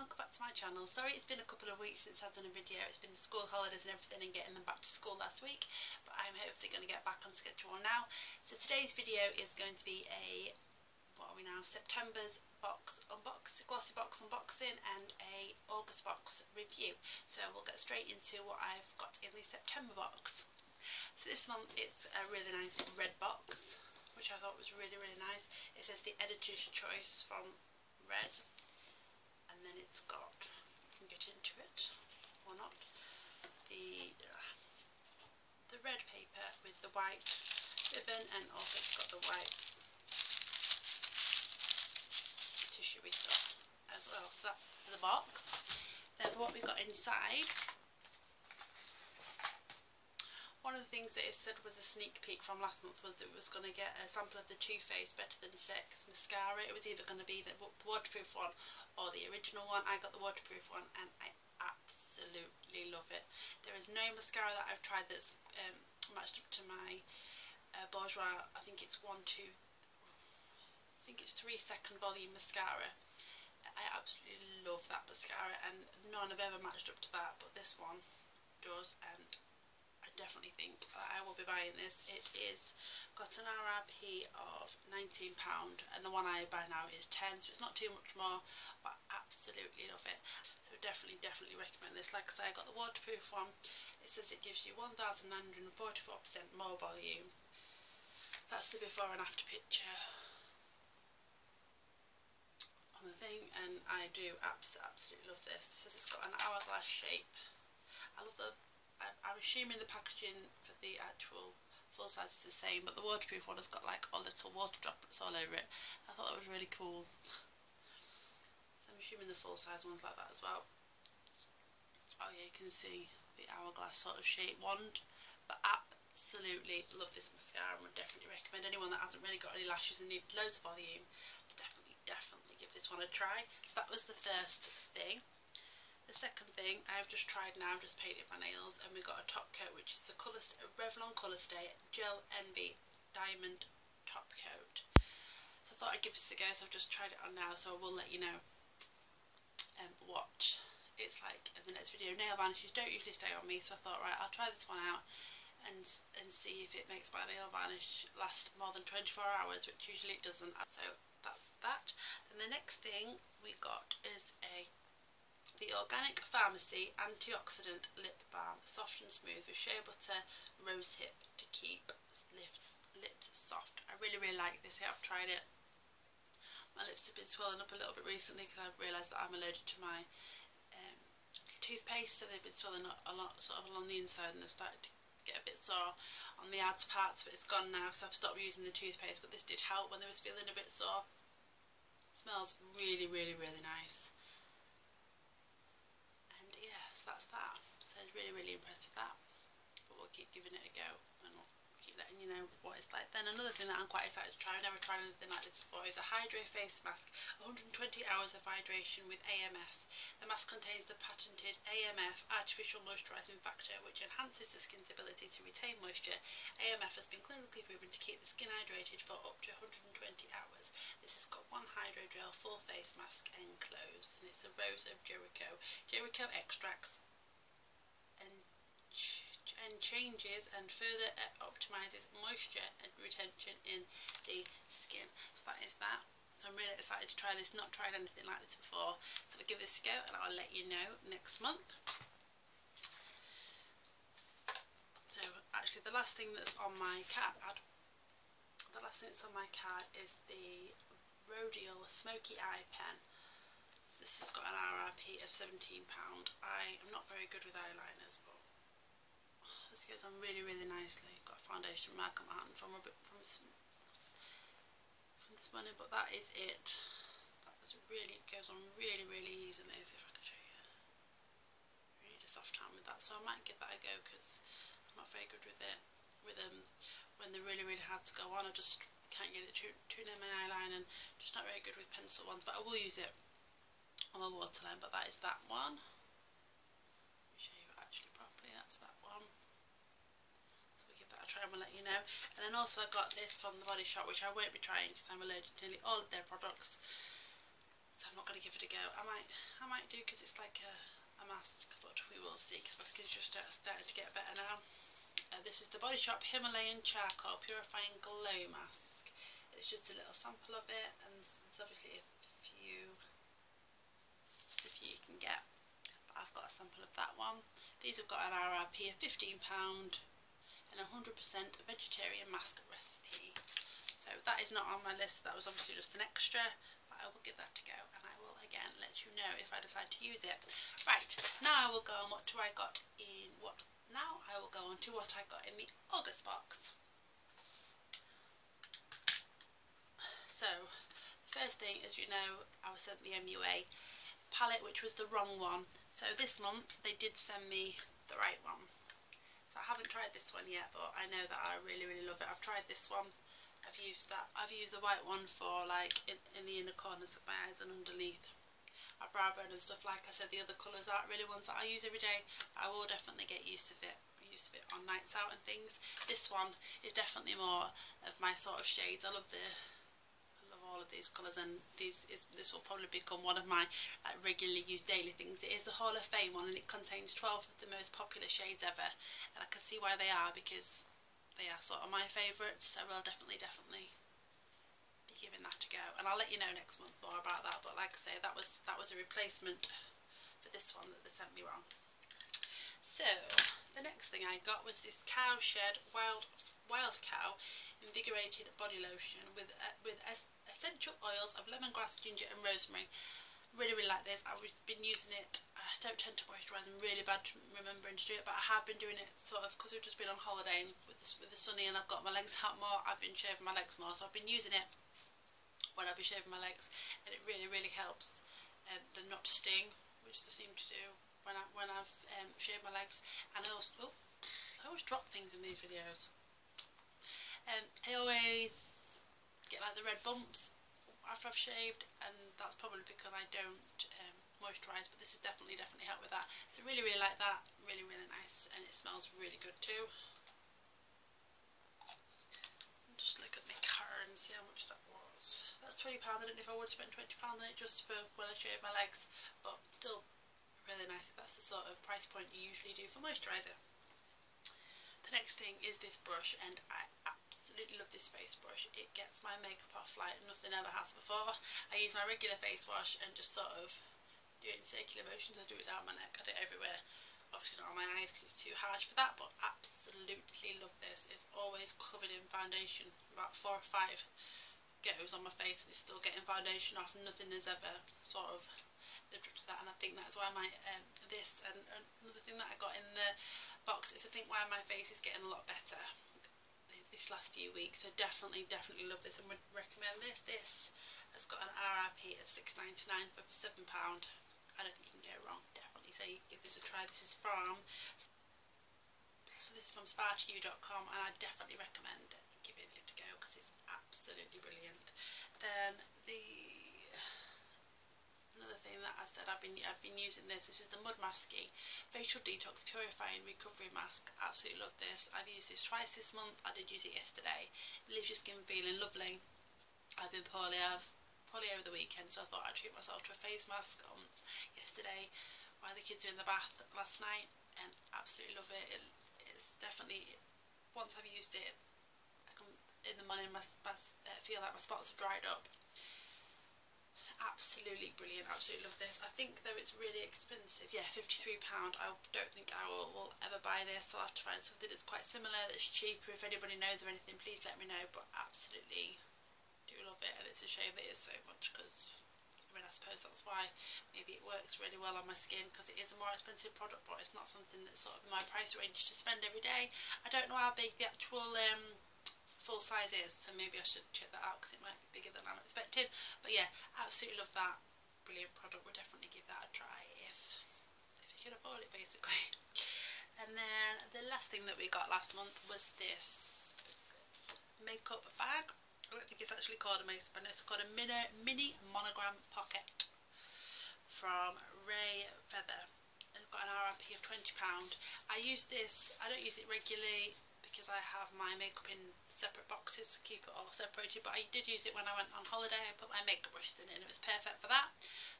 welcome back to my channel. Sorry it's been a couple of weeks since I've done a video. It's been school holidays and everything and getting them back to school last week, but I'm hopefully going to get back on schedule now. So today's video is going to be a, what are we now, September's box unboxing, Glossybox unboxing, and a August box review. So we'll get straight into what I've got in the September box. So this month it's a really nice red box, which I thought was really, really nice. It says the editor's choice from red, and then it's got, you can get into it or not, the red paper with the white ribbon, and also it's got the white tissuey stuff as well. So that's the box. Then for what we've got inside, one of the things that it said was a sneak peek from last month was that it was going to get a sample of the Too Faced Better Than Sex mascara. It was either going to be the waterproof one or the original one. I got the waterproof one and I absolutely love it. There is no mascara that I've tried that's matched up to my Bourjois. I think it's 3 second volume mascara. I absolutely love that mascara, and none have ever matched up to that, but this one does, and I definitely think that I will be buying this. It is got an RRP of £19, and the one I buy now is £10, so it's not too much more, but I absolutely love it. So definitely recommend this. Like I say, I got the waterproof one. It says it gives you 1,944% more volume. That's the before and after picture on the thing, and I do absolutely love this. It says it's got an hourglass shape. I love the, I'm assuming the packaging for the actual full size is the same, but the waterproof one has got like a little water droplets all over it. I thought that was really cool. I'm assuming the full size one's like that as well. Oh yeah, you can see the hourglass sort of shape wand. But absolutely love this mascara and would definitely recommend anyone that hasn't really got any lashes and needs loads of volume. Definitely give this one a try. So that was the first thing. The second thing I've just tried now, I've just painted my nails, and we got a top coat, which is the Revlon Colorstay Gel Envy Diamond Top Coat. So I thought I'd give this a go, so I've just tried it on now, so I will let you know what it's like in the next video. Nail varnishes don't usually stay on me, so I thought, right, I'll try this one out and see if it makes my nail varnish last more than 24 hours, which usually it doesn't. So that's that. And the next thing we got is The Organic Pharmacy Antioxidant Lip Balm, soft and smooth with shea butter, rose hip to keep lips soft. I really like this. I've tried it. My lips have been swelling up a little bit recently because I've realised that I'm allergic to my toothpaste, so they've been swelling up a lot, sort of along the inside, and they've started to get a bit sore on the outer parts, but it's gone now because I've stopped using the toothpaste, but this did help when they was feeling a bit sore. It smells really, really, really nice. And yeah, so that's that. So I was really, really impressed with that. But we'll keep giving it a go and we'll keep letting you know what it's like. Then another thing that I'm quite excited to try, I've never tried anything like this before, is a Hydra face mask, 120 hours of hydration with AMF. The mask contains the patented AMF artificial moisturising factor, which enhances the skin's ability to retain moisture. AMF has been clinically proven to keep the skin hydrated for up to 120 hours. This has got one hydrogel full face mask enclosed, and it's the Rose of Jericho. Jericho extracts and changes and further optimises moisture and retention in the skin. So that is that. So I'm really excited to try this. Not tried anything like this before, so we'll give this a go and I'll let you know next month. So actually the last thing that's on my card, is the Rodial Smoky Eye Pen. So this has got an RRP of £17. I am not very good with eyeliners, but this goes on really, really nicely. Got a foundation mark on my hand from this morning, but that is it. That was really, it goes on really, really easily. See if I can show you. I need a soft hand with that, so I might give that a go because I'm not very good with it. With when they're really, really hard to go on, I just can't get it too near my eyeline, and just not very good with pencil ones. But I will use it on the waterline. But that is that one. Let me show you actually properly. That's that one. Give that a try and we'll let you know. And then also I got this from the Body Shop, which I won't be trying because I'm allergic to nearly all of their products. so I'm not going to give it a go. I might do, because it's like a mask, but we will see, because my skin's just starting to get better now. This is the Body Shop Himalayan Charcoal Purifying Glow Mask. It's just a little sample of it, and there's obviously a few you can get. But I've got a sample of that one. These have got an RRP of £15 and a 100% vegetarian mask recipe. So that is not on my list, that was obviously just an extra. I will give that to go, and I will again let you know if I decide to use it. Right, now I will go on to what I got in the August box. So the first thing, as you know, I was sent the MUA palette, which was the wrong one. So this month they did send me the right one. So I haven't tried this one yet, but I know that I really, really love it. I've tried this one. I've used the white one for like in the inner corners of my eyes and underneath my brow bone and stuff. Like I said, the other colours aren't really ones that I use every day. I will definitely get used to it on nights out and things. This one is definitely more of my sort of shades. I love all of these colours, and this will probably become one of my like regularly used daily things. It is the Hall of Fame one, and it contains 12 of the most popular shades ever, and I can see why they are, because they are sort of my favourites. So I'll definitely be giving that a go, and I'll let you know next month more about that. But like I say, that was a replacement for this one that they sent me wrong. So the next thing I got was this Cow Shed Wild Cow Invigorated Body Lotion with essential oils of lemongrass, ginger, and rosemary. Really, really like this. I've been using it. I don't tend to moisturise. I'm really bad remembering to do it, but I have been doing it sort of because we've just been on holiday, and with the sunny, and I've got my legs out more. I've been shaving my legs more, so I've been using it when I've been shaving my legs, and it really, really helps them not to sting, which they seem to do when I've shaved my legs. And I always drop things in these videos. I always get like the red bumps after I've shaved, and that's probably because I don't moisturise, but this has definitely helped with that. So really, really like that, really, really nice, and it smells really good too. Just look at my car and see how much that was. That's £20. I don't know if I would spend £20 on it just for when I shave my legs, but still really nice if that's the sort of price point you usually do for moisturiser. The next thing is this brush, and I absolutely love this face brush. It gets my makeup off like nothing ever has before. I use my regular face wash and just sort of do it in circular motions. I do it down my neck, I do it everywhere. Obviously not on my eyes because it's too harsh for that, but absolutely love this. It's always covered in foundation. About 4 or 5 goes on my face and it's still getting foundation off. Nothing has ever sort of lived up to that, and I think that's why my this and another thing that I got in the box is I think why my face is getting a lot better this last few weeks. So definitely love this and would recommend this. This has got an RRP of £6.99 for £7. I don't think you can go wrong, definitely. So you give this a try. This is from spa2you.com, and I definitely recommend giving it a go because it's absolutely brilliant. Then another thing that I said I've been using this is the Mud Masky Facial Detox Purifying Recovery Mask. Absolutely love this. I've used this twice this month. I did use it yesterday. It leaves your skin feeling lovely. I've been poorly, over the weekend, so I thought I'd treat myself to a face mask on yesterday while the kids were in the bath last night, and absolutely love it. It's definitely, once I've used it, I can, in the morning I feel like my spots have dried up. Absolutely brilliant, absolutely love this. I think though it's really expensive, yeah, £53. I don't think I will ever buy this. I'll have to find something that's quite similar, that's cheaper. If anybody knows of anything, please let me know, but absolutely do love it. And it's a shame that it is so much, because I mean I suppose that's why maybe it works really well on my skin, because it is a more expensive product, but it's not something that's sort of in my price range to spend every day. I don't know how big the actual full size is, so maybe I should check that out because it might be bigger than I'm expecting. But yeah, absolutely love that, brilliant product. We'll definitely give that a try if you can afford it, basically. And then the last thing that we got last month was this makeup bag. I don't think it's actually called a makeup bag, it's called a mini monogram pocket from Ray Feather, and I've got an RRP of £20. I don't use it regularly, because I have my makeup in separate boxes to keep it all separated, but I did use it when I went on holiday. I put my makeup brushes in it and it was perfect for that.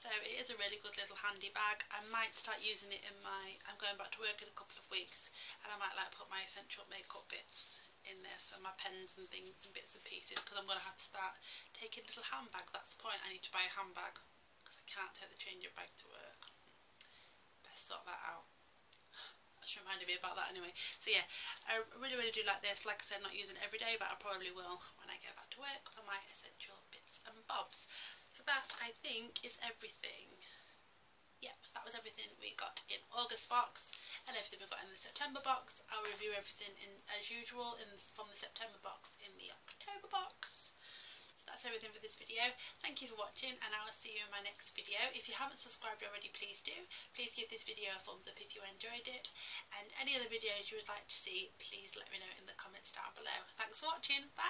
So it is a really good little handy bag. I might start using it in my, I'm going back to work in a couple of weeks, and I might like put my essential makeup bits in this and my pens and things and bits and pieces, because I'm going to have to start taking a little handbag. That's the point, I need to buy a handbag because I can't take the change of bag to work. Better sort that out. That's reminded me about that anyway. So yeah, I really really do like this. Like I said, not using it every day, but I probably will when I get back to work for my essential bits and bobs. So that, I think, is everything. Yep, that was everything we got in August box and everything we got in the September box. I'll review everything in as usual from the September box in the October box. So that's everything for this video. Thank you for watching, and I will see you in my next video. If you haven't subscribed already, please do. Please give this video a thumbs up if you enjoyed it, and any other videos you would like to see, please let me know in the comments down below. Thanks for watching. Bye.